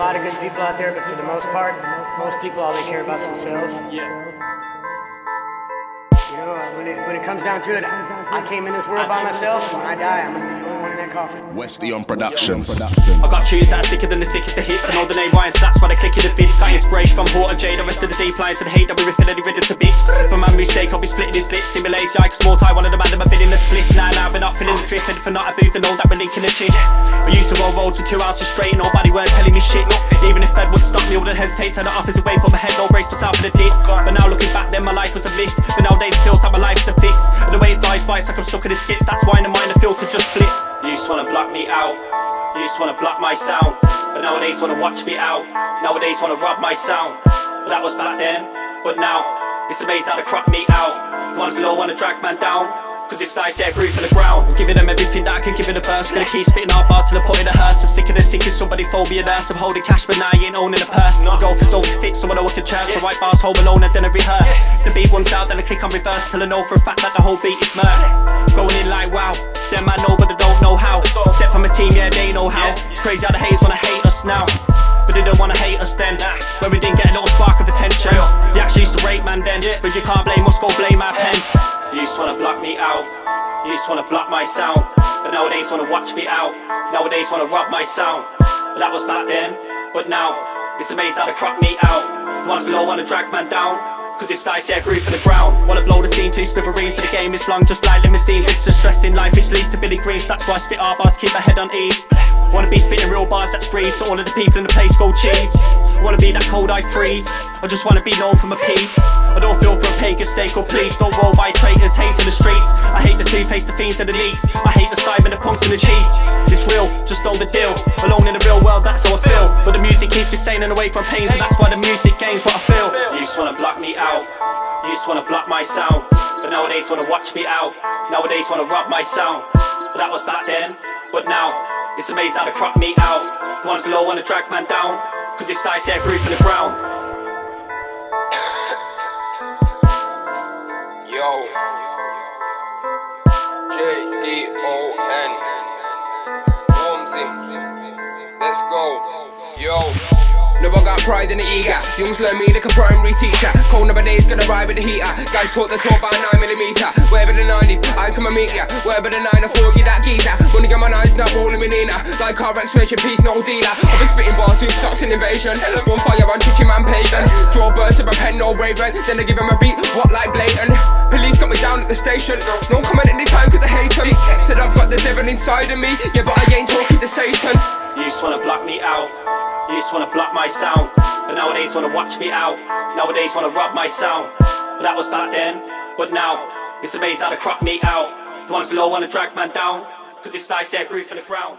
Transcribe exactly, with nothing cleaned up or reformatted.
lot of good people out there, but for the most part, most people, all they care about is themselves. Yeah. You know, when it, when it comes down to it, I came in this world by myself. When I die, I'm gonna be the only one in that coffin. Wesleyan Productions. I got tunes that are sicker than the sickest of hits. I know the name Ryan Slats, why they click in the bits. Got inspiration from Hort and Jay, the rest of the deep lines and hate that we ripping any riddle to bits. For my mistake, I'll be splitting his lips. Simulates the eye, cause more time, one of the man them have been in the split. Now, now, we're not feeling the drip. And if I'm not a booth and all that, we're linking the chin. I used to roll rolls for two hours straight and nobody weren't telling me shit. Even if Fed would stop me, I wouldn't hesitate, turn it up as a way, put my head, no brace myself in the dip. But now looking back then, my life was a lift. But nowadays it feels like my life's a fix. And the way it flies by, it's like I'm stuck in the skips. That's why in the mind I feel to just flip. You just wanna block me out, you just wanna block my sound. But nowadays wanna watch me out, nowadays wanna rob my sound. But that was back then, but now it's amazing how they crop me out. Ones below wanna drag man down, cause it's nice, yeah, groove for the ground. I'm giving them everything that I can give in a verse. Gonna keep spitting hard bars till I put in a hearse. I'm sick of the sickest, somebody fold me a nurse. I'm holding cash but now you ain't owning a purse. My girlfriend's only fit, so I know I can church. I write bars home alone and then I rehearse. The beat runs out, then I click on reverse till I know for a fact that the whole beat is murk. Going in like wow, them I know but I don't know how. Except for my team, yeah, they know how. It's crazy how the haters wanna hate us now, but they don't wanna hate us then. When we didn't get a little spark of attention, they actually used to rape man then. But you can't blame us, go blame our pen. You just wanna block me out, you just wanna block my sound. But nowadays wanna watch me out, nowadays wanna rob my sound. But that was back then, but now it's amazing how they crop me out. Ones below wanna drag man down, cause it's nice, yeah, groove for the ground. Wanna blow the scene to smithereens, but the game is long just like limousines. It's just stress in life, which leads to Billy Greens. That's why I spit our bars, keep my head on ease. Wanna be spitting real bars, that's grease, so all of the people in the place go cheese. Wanna be that cold I freeze, I just wanna be known for my peace. I don't feel for a pagan stake, or please don't roll by traitors, haze in the streets. I hate the two-faced, the fiends and the leaks. I hate the cyber, the punks and the cheese. It's real, just know the deal, alone in the real world, that's how I feel. But the music keeps me sane and away from pain, so that's why the music gains what I feel. You just wanna block me out, you just wanna block my sound. But nowadays wanna watch me out, nowadays wanna rob my sound. But that was back then, but now it's amazing how they crop me out. Ones below wanna drag man down, cause it's nice, yeah, groove for the ground. Yo, J D O N let's go. Yo, no, I got pride in the eager. Youngs learn me like a primary teacher. Cold number days gonna ride with the heater. Guys talk the talk by nine millimeter. Wherever the ninety, I come and meet ya. Wherever the nine, I fall you that geezer. Wanna get my nines, not rolling with Nina. Like car expression, peace, no dealer. I've been spitting bars, two socks and invasion. One fire on chicken man pagan. Draw birds of a pen, no raven. Then I give him a beat, what like blatant. Police got me down at the station. No comment any time cause I hate him. Said I've got the devil inside of me. Yeah, but I ain't talking to Satan. You just wanna block me out, you just wanna block my sound. But nowadays wanna watch me out, nowadays wanna rob my sound. But that was back then, but now it's amazing how they crop me out. The ones below wanna drag man down, cause it's nice, yeah, groove for the ground.